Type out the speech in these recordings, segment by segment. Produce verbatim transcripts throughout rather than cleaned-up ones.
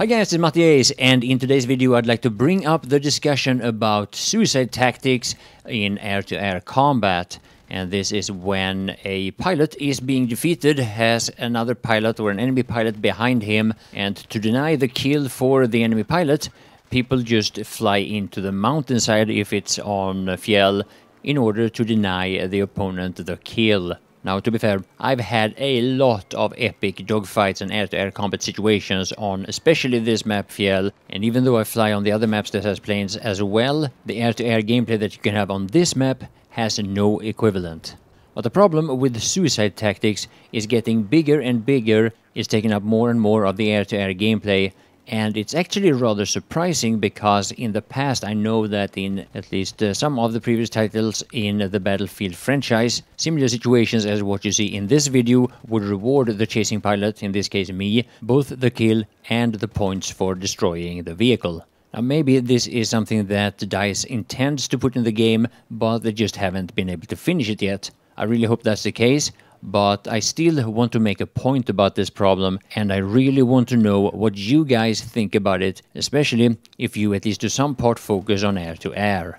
Hi guys, it's Matthias, and in today's video I'd like to bring up the discussion about suicide tactics in air-to-air combat. And this is when a pilot is being defeated, has another pilot or an enemy pilot behind him, and to deny the kill for the enemy pilot, people just fly into the mountainside if it's on Fjell in order to deny the opponent the kill. Now, to be fair, I've had a lot of epic dogfights and air-to-air combat situations on especially this map, Fjell, and even though I fly on the other maps that has planes as well, the air-to-air gameplay that you can have on this map has no equivalent. But the problem with suicide tactics is getting bigger and bigger, it's taking up more and more of the air-to-air gameplay, and it's actually rather surprising because in the past I know that in at least uh, some of the previous titles in the Battlefield franchise, similar situations as what you see in this video would reward the chasing pilot, in this case me, both the kill and the points for destroying the vehicle. Now maybe this is something that DICE intends to put in the game, but they just haven't been able to finish it yet. I really hope that's the case. But I still want to make a point about this problem, and I really want to know what you guys think about it, especially if you at least to some part focus on air-to-air.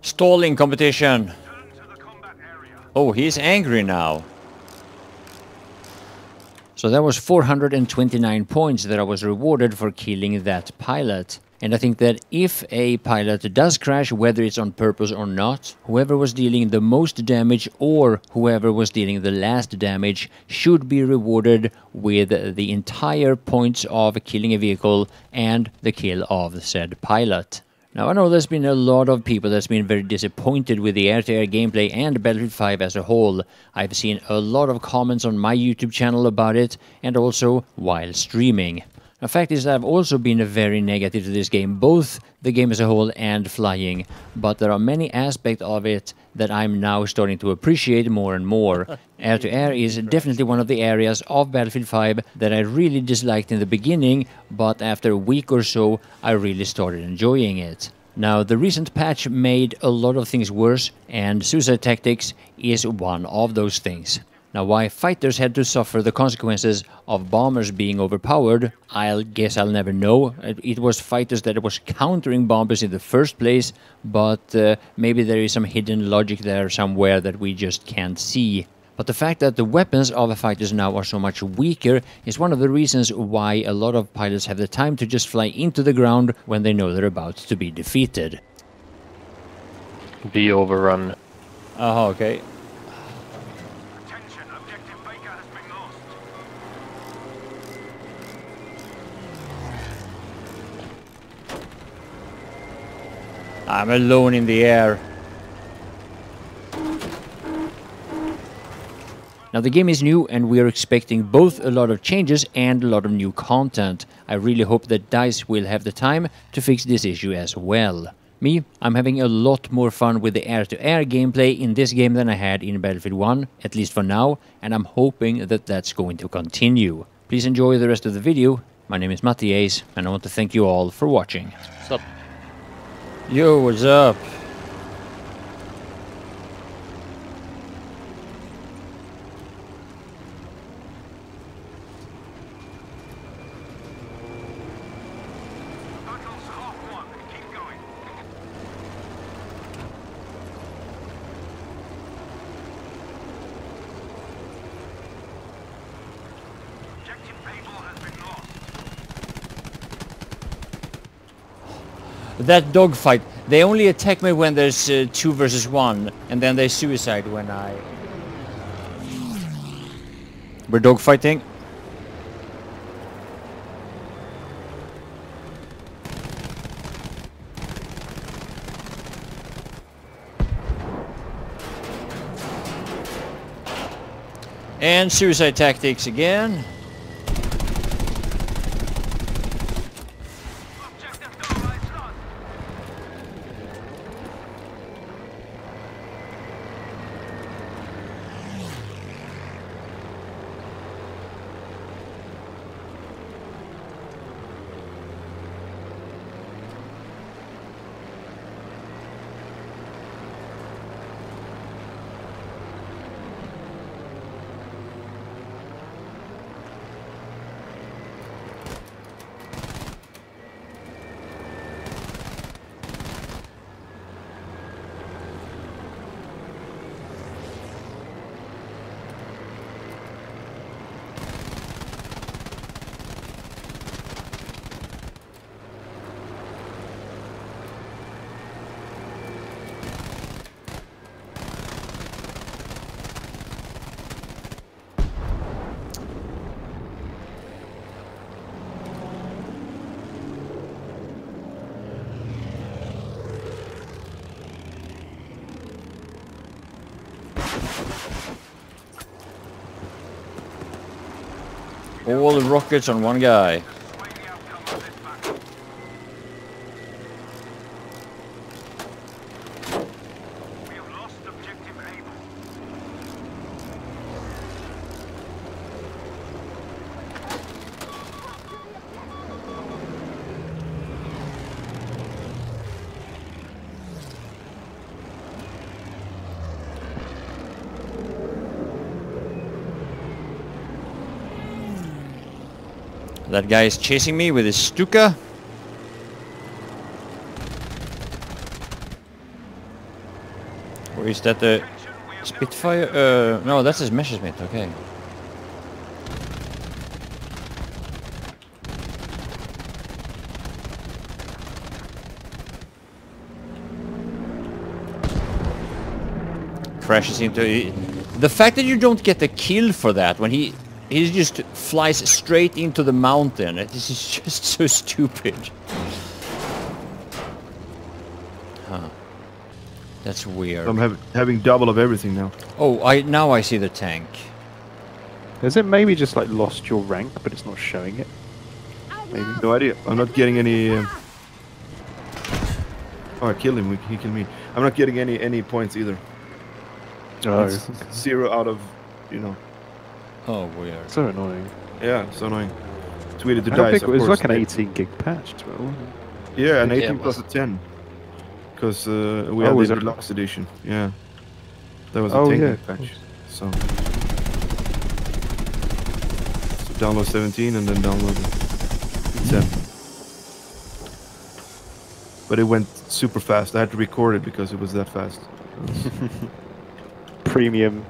Stalling competition! Oh, he's angry now. So that was four hundred twenty-nine points that I was rewarded for killing that pilot. And I think that if a pilot does crash, whether it's on purpose or not, whoever was dealing the most damage or whoever was dealing the last damage should be rewarded with the entire points of killing a vehicle and the kill of said pilot. Now, I know there's been a lot of people that's been very disappointed with the air-to-air gameplay and Battlefield five as a whole. I've seen a lot of comments on my YouTube channel about it and also while streaming. The fact is that I've also been very negative to this game, both the game as a whole and flying, but there are many aspects of it that I'm now starting to appreciate more and more. Air-to-air is definitely one of the areas of Battlefield five that I really disliked in the beginning, but after a week or so I really started enjoying it. Now, the recent patch made a lot of things worse, and suicide tactics is one of those things. Now, why fighters had to suffer the consequences of bombers being overpowered, I'll guess I'll never know. It was fighters that was countering bombers in the first place, but uh, maybe there is some hidden logic there somewhere that we just can't see. But the fact that the weapons of fighters now are so much weaker is one of the reasons why a lot of pilots have the time to just fly into the ground when they know they're about to be defeated. Be overrun. Oh, okay. I'm alone in the air. Now, the game is new and we are expecting both a lot of changes and a lot of new content. I really hope that DICE will have the time to fix this issue as well. Me, I'm having a lot more fun with the air-to-air gameplay in this game than I had in Battlefield one, at least for now, and I'm hoping that that's going to continue. Please enjoy the rest of the video. My name is Matthias, and I want to thank you all for watching. What's up? Yo, what's up? That dogfight, they only attack me when there's uh, two versus one, and then they suicide when I... We're dogfighting. And suicide tactics again. All the rockets on one guy. That guy is chasing me with his Stuka. Or is that the Spitfire? Uh, no, that's his Messerschmitt, okay. Crashes into... The fact that you don't get the kill for that when he... He just flies straight into the mountain. This is just so stupid. Huh. That's weird. I'm ha having double of everything now. Oh, I now I see the tank. Has it maybe just like lost your rank, but it's not showing it? Maybe. No idea. I'm not getting any... Um... Oh, I killed him. He killed me. I'm not getting any, any points either. Oh. It's zero out of, you know... Oh, weird. So annoying. Yeah, so annoying. Tweeted to DICE, of course. It was like an eighteen gig patch. twelve. Yeah, an eighteen yeah, plus a ten. Because uh, we oh, had the deluxe edition. Yeah. That was a oh, ten gig yeah, patch. So. so download seventeen and then download ten. Mm. But it went super fast. I had to record it because it was that fast. Premium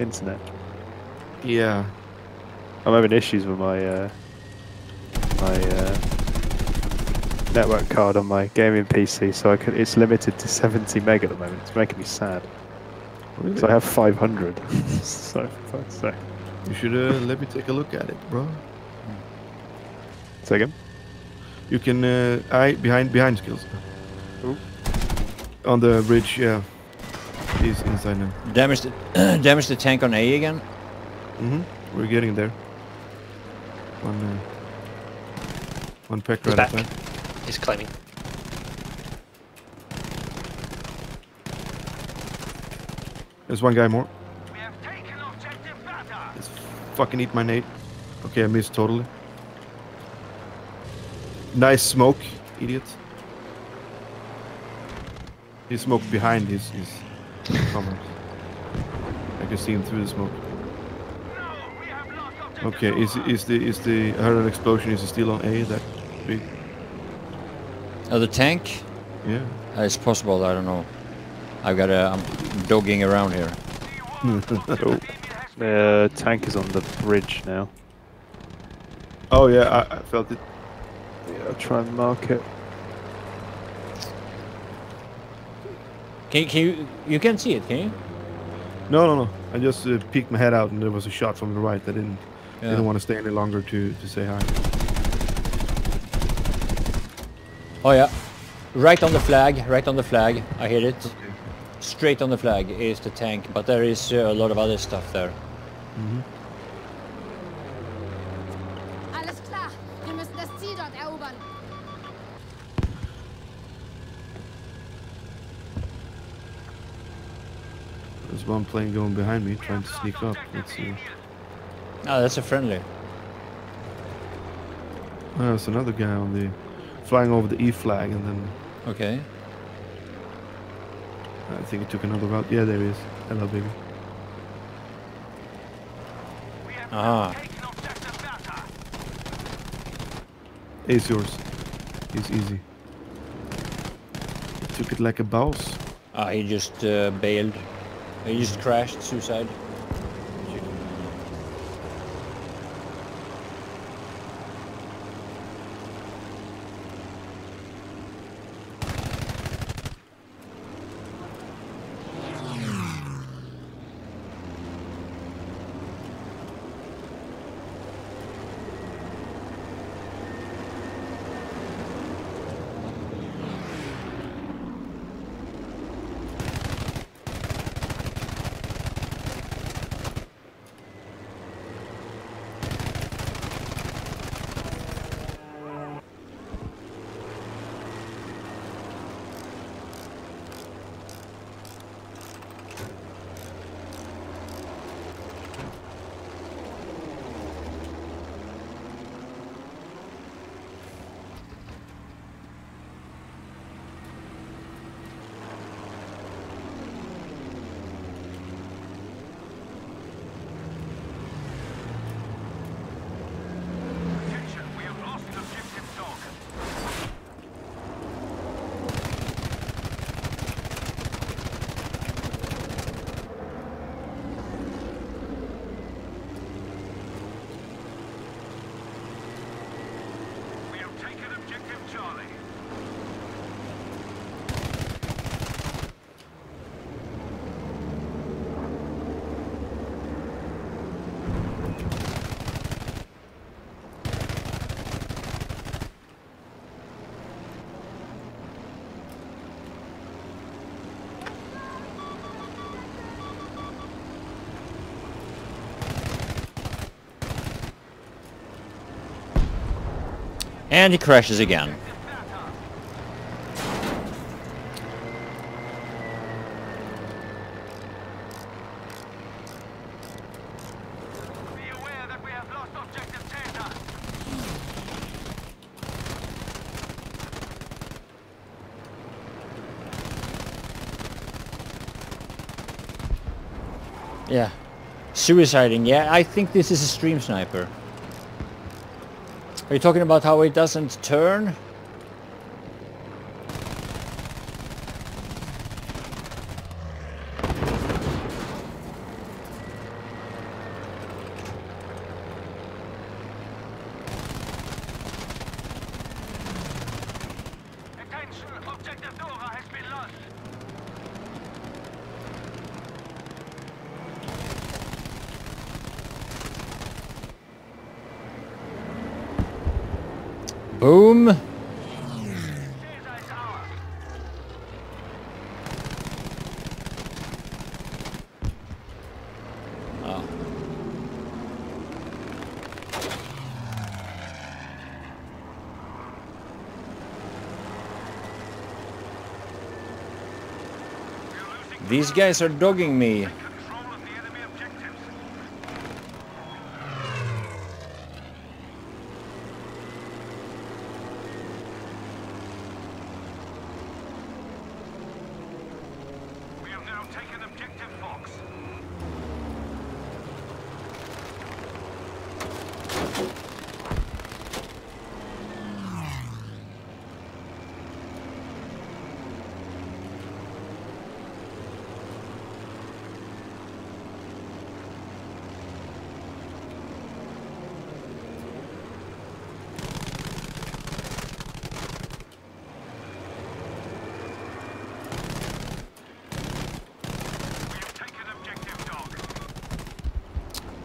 internet. Yeah, I'm having issues with my uh, my uh, network card on my gaming P C, so I could, it's limited to seventy meg at the moment. It's making me sad. Really? So I have five hundred. So for fuck's sake. You should uh, let me take a look at it, bro. Say again. You can uh, I behind behind skills. Ooh. On the bridge, yeah. He's inside now. Damage the damage the tank on A again. Mm-hmm. We're getting there. One, uh, one peck right back. Outside. He's climbing. There's one guy more. We have taken objective Bata. Let's fucking eat my nade. Okay, I missed totally. Nice smoke, idiot. He smoked behind his his comrades. I can see him through the smoke. Okay, is is the is the I heard an explosion? Is it still on A? That big? Oh, the tank? Yeah. Uh, it's possible. I don't know. I've got a. I'm dogging around here. The oh. uh, tank is on the bridge now. Oh yeah, I, I felt it. Yeah, I'll try and mark it. Can you, can you you can see it? Can you? No, no, no. I just uh, peeked my head out, and there was a shot from the right. I didn't. Yeah. Didn't want to stay any longer to, to say hi. Oh yeah, right on the flag, right on the flag. I hit it. Okay. Straight on the flag is the tank, but there is uh, a lot of other stuff there. Mm-hmm. There's one plane going behind me, trying to sneak up. Let's see. Oh, that's a friendly. Oh, there's another guy on the... flying over the E flag and then... Okay. I think he took another route. Yeah, there he is. Hello, baby. Ah. It's yours. It's easy. He took it like a boss. Ah, he just uh, bailed. He just crashed, suicide. And he crashes again. Yeah, suiciding. Yeah, I think this is a stream sniper. Are you talking about how it doesn't turn? Boom. Oh. These guys are dogging me.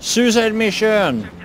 Suicide mission!